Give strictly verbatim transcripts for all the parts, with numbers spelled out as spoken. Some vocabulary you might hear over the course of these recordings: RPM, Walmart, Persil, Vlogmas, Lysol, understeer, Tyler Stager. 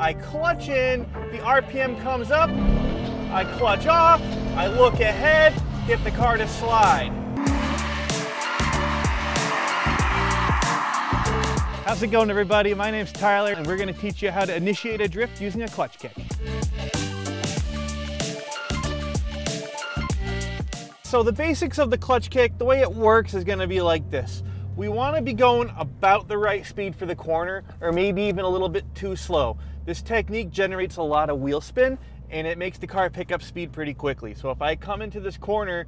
I clutch in, the R P M comes up, I clutch off, I look ahead, get the car to slide. How's it going, everybody? My name's Tyler, and we're gonna teach you how to initiate a drift using a clutch kick. So the basics of the clutch kick, the way it works is gonna be like this. We wanna be going about the right speed for the corner, or maybe even a little bit too slow. This technique generates a lot of wheel spin, and it makes the car pick up speed pretty quickly. So if I come into this corner,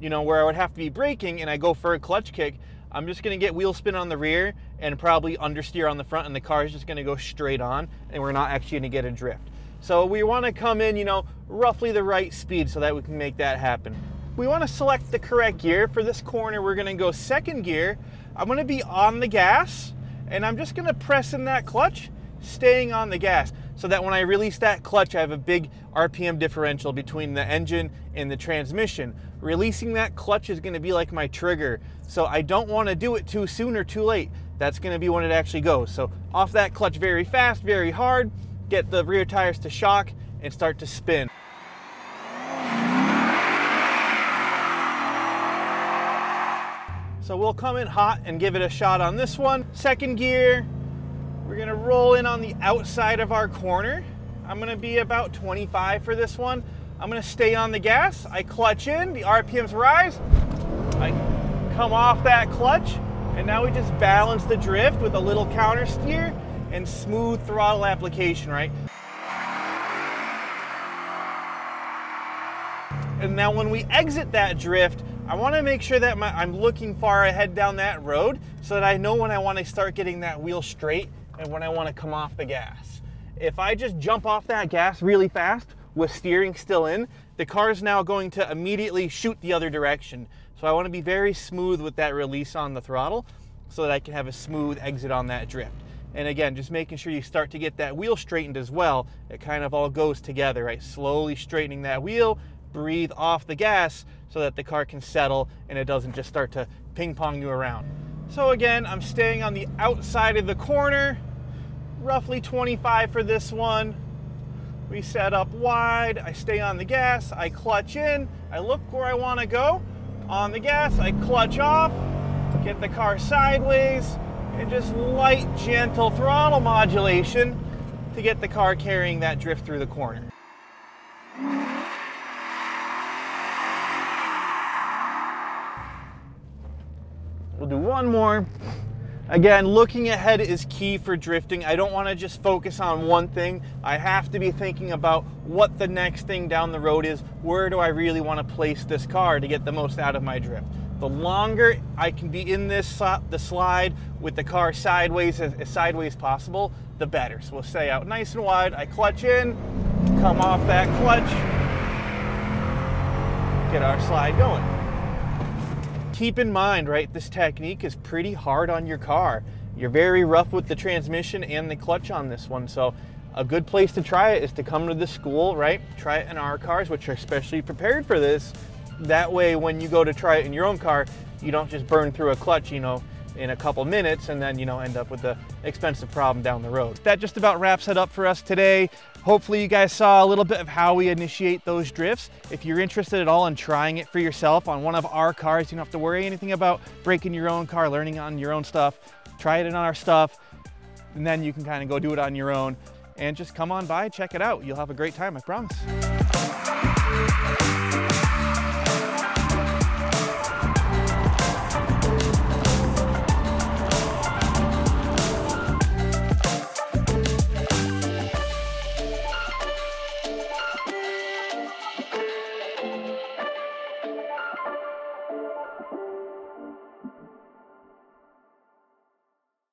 you know, where I would have to be braking and I go for a clutch kick, I'm just gonna get wheel spin on the rear and probably understeer on the front, and the car is just gonna go straight on, and we're not actually gonna get a drift. So we wanna come in, you know, roughly the right speed so that we can make that happen. We want to select the correct gear. For this corner, we're going to go second gear. I'm going to be on the gas, and I'm just going to press in that clutch, staying on the gas, so that when I release that clutch, I have a big R P M differential between the engine and the transmission. Releasing that clutch is going to be like my trigger, so I don't want to do it too soon or too late. That's going to be when it actually goes. So off that clutch very fast, very hard, get the rear tires to shock and start to spin. So we'll come in hot and give it a shot on this one. Second gear, we're gonna roll in on the outside of our corner. I'm gonna be about twenty-five for this one. I'm gonna stay on the gas. I clutch in, the R P Ms rise. I come off that clutch, and now we just balance the drift with a little counter steer and smooth throttle application, right? And now when we exit that drift, I want to make sure that my, I'm looking far ahead down that road so that I know when I want to start getting that wheel straight and when I want to come off the gas. If I just jump off that gas really fast with steering still in, the car is now going to immediately shoot the other direction. So I want to be very smooth with that release on the throttle so that I can have a smooth exit on that drift. And again, just making sure you start to get that wheel straightened as well. It kind of all goes together, right? Slowly straightening that wheel, breathe off the gas so that the car can settle and it doesn't just start to ping pong you around. So again, I'm staying on the outside of the corner, roughly twenty-five for this one. We set up wide, I stay on the gas, I clutch in, I look where I want to go, on the gas, I clutch off, get the car sideways, and just light, gentle throttle modulation to get the car carrying that drift through the corner. We'll do one more. Again, looking ahead is key for drifting. I don't want to just focus on one thing. I have to be thinking about what the next thing down the road is. Where do I really want to place this car to get the most out of my drift? The longer I can be in this the slide with the car sideways, as, as sideways possible, the better. So we'll stay out nice and wide. I clutch in, come off that clutch, get our slide going. Keep in mind, right, this technique is pretty hard on your car. You're very rough with the transmission and the clutch on this one, so a good place to try it is to come to the school, right? Try it in our cars, which are specially prepared for this. That way, when you go to try it in your own car, you don't just burn through a clutch, you know, in a couple minutes and then, you know, end up with the expensive problem down the road. That just about wraps it up for us today. Hopefully you guys saw a little bit of how we initiate those drifts. If you're interested at all in trying it for yourself on one of our cars, you don't have to worry anything about breaking your own car, learning on your own stuff. Try it on our stuff, and then you can kind of go do it on your own. And just come on by, check it out. You'll have a great time, I promise.